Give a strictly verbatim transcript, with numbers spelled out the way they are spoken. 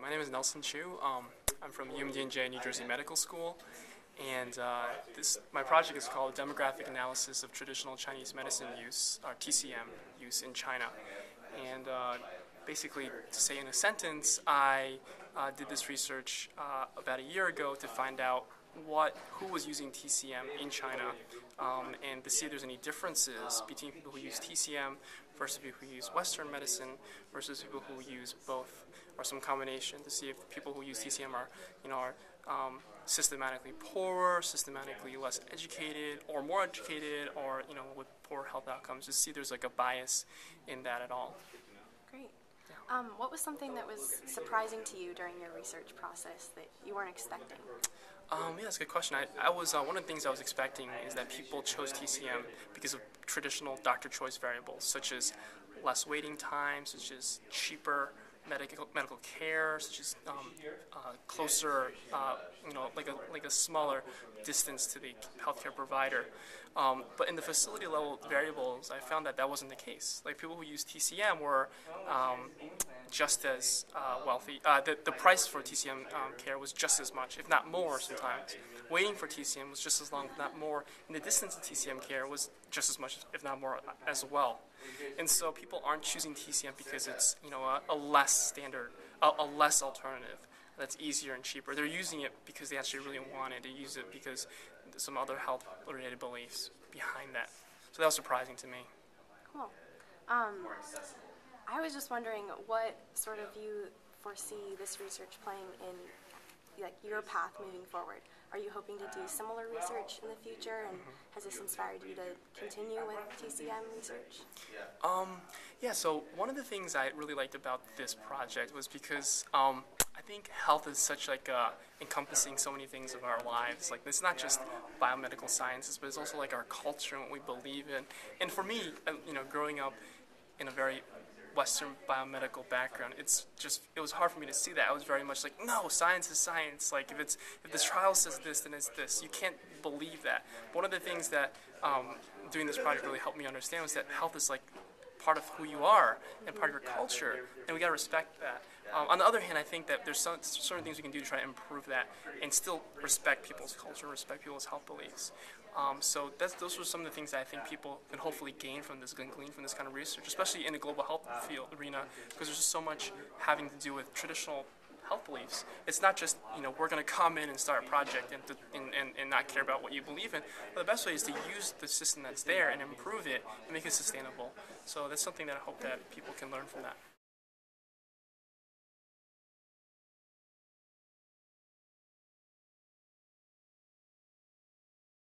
my name is Nelson Chu. Um, I'm from U M D N J New Jersey Medical School, and uh, this my project is called Demographic Analysis of Traditional Chinese Medicine Use, or T C M, Use in China. And uh, basically, to say in a sentence, I uh, did this research uh, about a year ago to find out what who was using T C M in China, um, and to see if there's any differences between people who use T C M versus people who use Western medicine versus people who use both, or some combination, to see if the people who use T C M are, you know, are um, systematically poorer, systematically less educated, or more educated, or, you know, with poor health outcomes. Just see if there's like a bias in that at all. Great. Um, what was something that was surprising to you during your research process that you weren't expecting? Um, yeah, that's a good question. I, I was uh, one of the things I was expecting is that people chose T C M because of traditional doctor choice variables, such as less waiting time, such as cheaper medical medical care, such as um, uh, closer, uh, you know, like a like a smaller distance to the healthcare provider. Um, but in the facility level variables, I found that that wasn't the case. Like people who use T C M were um, just as uh, wealthy. Uh, the, the price for T C M um, care was just as much, if not more sometimes. Waiting for T C M was just as long, if not more. And the distance to T C M care was just as much, if not more, as well. And so people aren't choosing T C M because it's, you know, a, a less standard, a, a less alternative that's easier and cheaper. They're using it because they actually really want it. They use it because there's some other health-related beliefs behind that. So that was surprising to me. Cool. Um, I was just wondering what sort of you foresee this research playing in, like, your path moving forward. Are you hoping to do similar research in the future, and mm-hmm. has this inspired you to continue with T C M research? Um, yeah, so one of the things I really liked about this project was because um, I think health is such like uh, encompassing so many things of our lives. Like it's not just biomedical sciences, but it's also like our culture and what we believe in. And for me, you know, growing up in a very Western biomedical background, it's just, it was hard for me to see that. I was very much like, no, science is science. Like, if it's, if this trial says this, then it's this. You can't believe that. But one of the things that um, doing this project really helped me understand was that health is like part of who you are and part of your culture, and we gotta respect that. Um, on the other hand, I think that there's some, certain things we can do to try to improve that and still respect people's culture, respect people's health beliefs. Um, so that's, those are some of the things that I think people can hopefully gain from this, can glean from this kind of research, especially in the global health field arena, because there's just so much having to do with traditional health beliefs. It's not just, you know, we're going to come in and start a project and, to, and, and, and not care about what you believe in. But the best way is to use the system that's there and improve it and make it sustainable. So that's something that I hope that people can learn from that.